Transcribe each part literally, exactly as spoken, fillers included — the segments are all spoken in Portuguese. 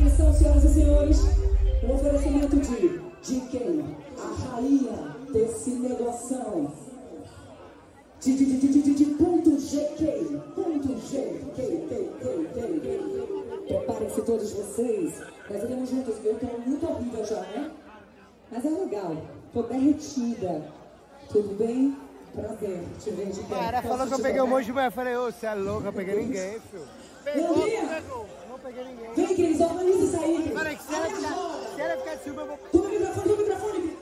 atenção, senhoras e senhores, o oferecimento de, de quem? A rainha desse negoção. De, de, de, de, de, de ponto G K, ponto G K. Preparem-se todos vocês, nós iremos juntos ver que é muito horrível já, né? Mas é legal, tô derretida. Tudo bem? Prazer te ver de perto. Cara, falou que eu peguei um monte de mulher, eu falei, ô, você é louca, eu peguei ninguém, filho. Pegou, pegou. Não peguei ninguém. Vem, queridos, organiza isso aí. Cara, que se ela ficar de cima, eu vou... Toma o microfone, toma o microfone.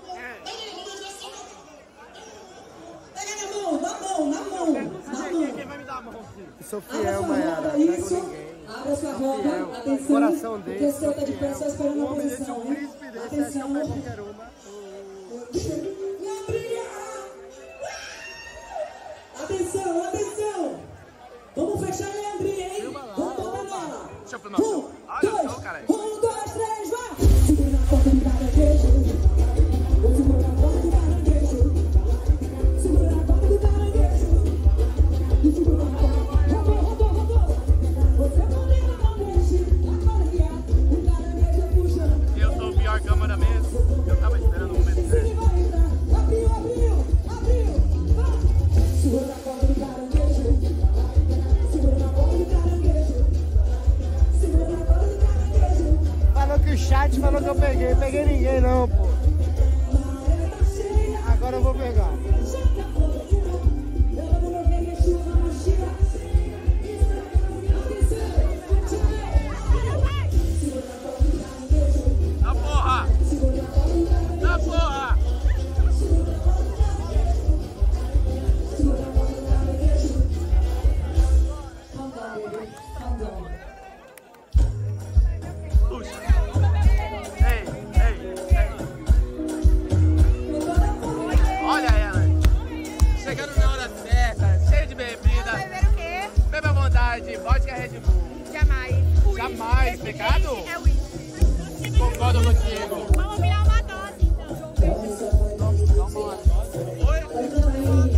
Pega na mão, na mão, na mão. Na mão. Quem vai me dar a mão, filho? Sou fiel, Maiara, não pego ninguém. Abra sua roda, atenção, porque o seu tá de pé só esperando a posição, hein? Atenção. Atenção, atenção! Vamos fechar a Leandrinha, hein? Vamos botar nela! Um, dois, um, dois, três, vai! Segura na porta de caranguejo. Segura na porta de caranguejo. Segura na porta de caranguejo. Segura na porta. Rodou, rodou, rodou! Você maneira não mexe. Agora que é o caranguejo puxando. Eu sou o pior câmera mesmo. Eu tava esperando um momento certo. Abriu, abriu, abriu! Segura na porta do caranguejo. Segura na porta do caranguejo. Segura na porta do caranguejo. Falou que o chat falou que eu peguei. Peguei ninguém não, pô. Agora eu vou pegar. Na porra! Na porra! Vodka Red Bull. Jamais. O jamais. Pecado? É o isso. Concordo contigo. Vamos virar uma dose, então. Vamos uma dose. Oi? Ah, não.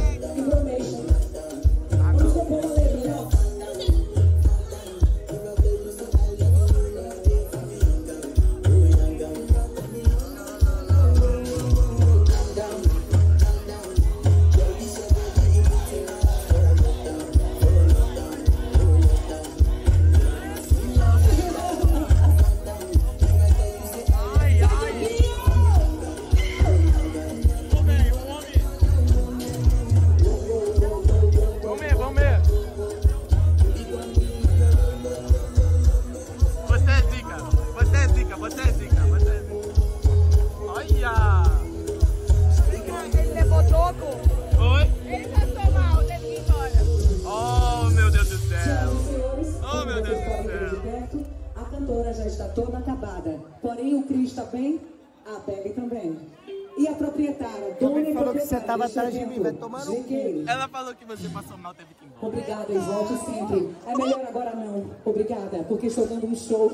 Tava atrás de mim, vai tomar no cu. Ela falou que você passou mal, teve que ir embora. Obrigada, e volte sempre. É melhor agora não. Obrigada, porque estou dando um show.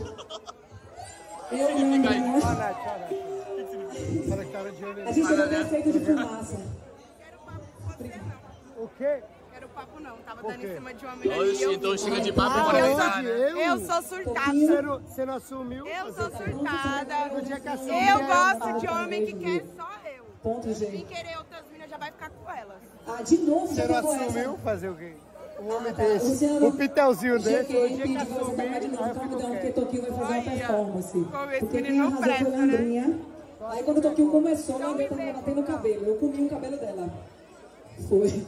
Eu não. A gente não tem efeito de fumaça. O quê? Quero papo não, tava dando em cima de uma mulher. Então chega de papo agora. Eu sou surtada. Você não assumiu? Eu sou surtada. Eu gosto de homem que quer só eu. Ponto, gente. Sem querer outras minas já vai ficar com elas. Ah, de novo, você não assumiu fazer o quê? O homem ah, tá. desse, Luciano, o Pitelzinho desse. G K, o G K assumiu, de novo, capitão, porque Toquinho vai fazer uma performance. Porque quem arrasou foi a Leandrinha. Aí quando o Toquinho começou, a Leandrinha tava batendo o cabelo. Eu comi o cabelo dela. Foi.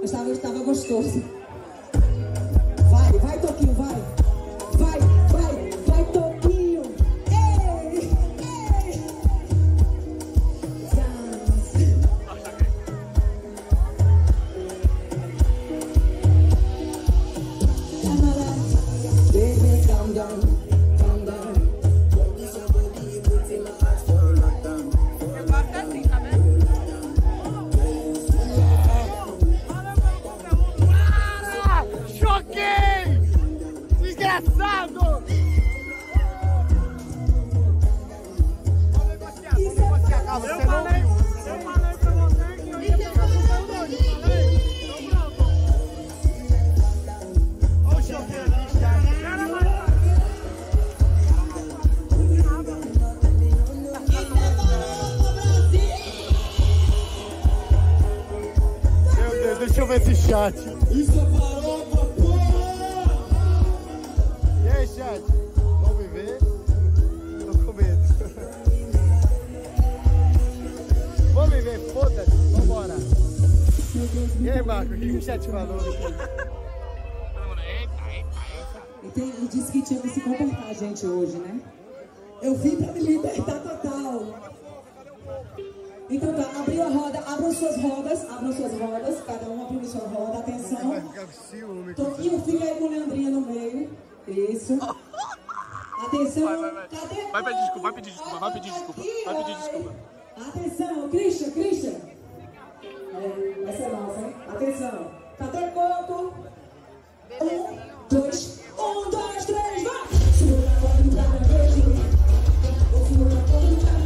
Mas tava, tava gostoso. Vai, vai, Toquinho, vai. Vai, vai, vai, Toquinho. Choquei! chat. Isso é farofa, porra! E aí, chat? Vão me ver? Tô com medo. Vão me ver, foda-se. Vambora. E aí, Marco, o que o chat falou? Ele disse que tinha que se comportar a gente hoje, né? Eu vim pra me libertar total. Então tá, abriu a roda, abram suas rodas, abram suas rodas, cada uma abriu sua roda, atenção. Toquinho fica aí com o Leandrinha no meio. Isso. Atenção, vai, vai, vai. Cadê? Vai pedir desculpa, vai pedir desculpa, vai pedir desculpa, vai pedir desculpa. Atenção, Christian, Christian. É, essa é nossa, hein? Atenção. Cadê Coco? Um, dois, um, dois, três, vai! Segura a roda do cara, vou segurar a roda do cara.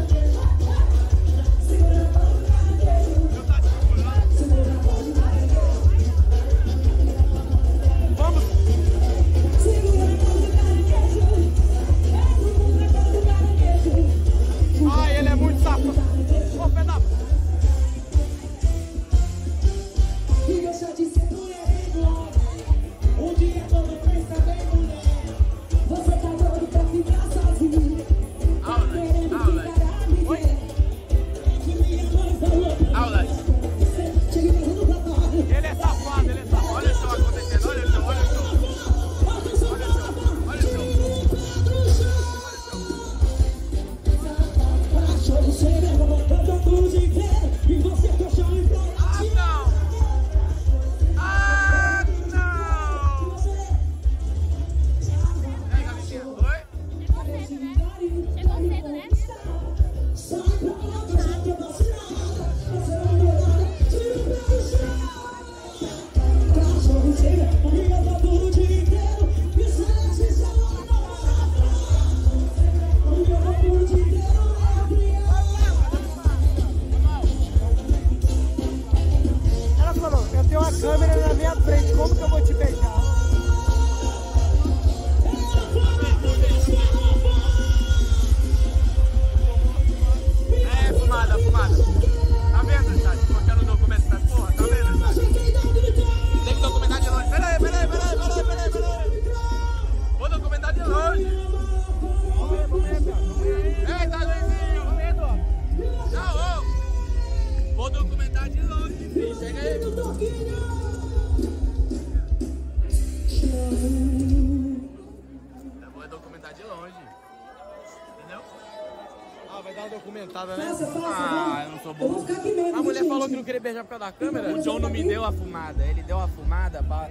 Beijar por causa da câmera, o John não me deu a fumada, ele deu a fumada pra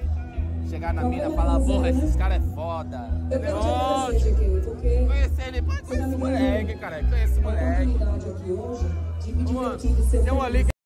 chegar na mina e falar, porra, esses caras é foda. Eu quero te agradecer, J K, porque conhecer ele, pode conhecer esse moleque, cara, conhecer esse moleque. Eu tenho uma oportunidade aqui hoje de me divertir de ser feliz.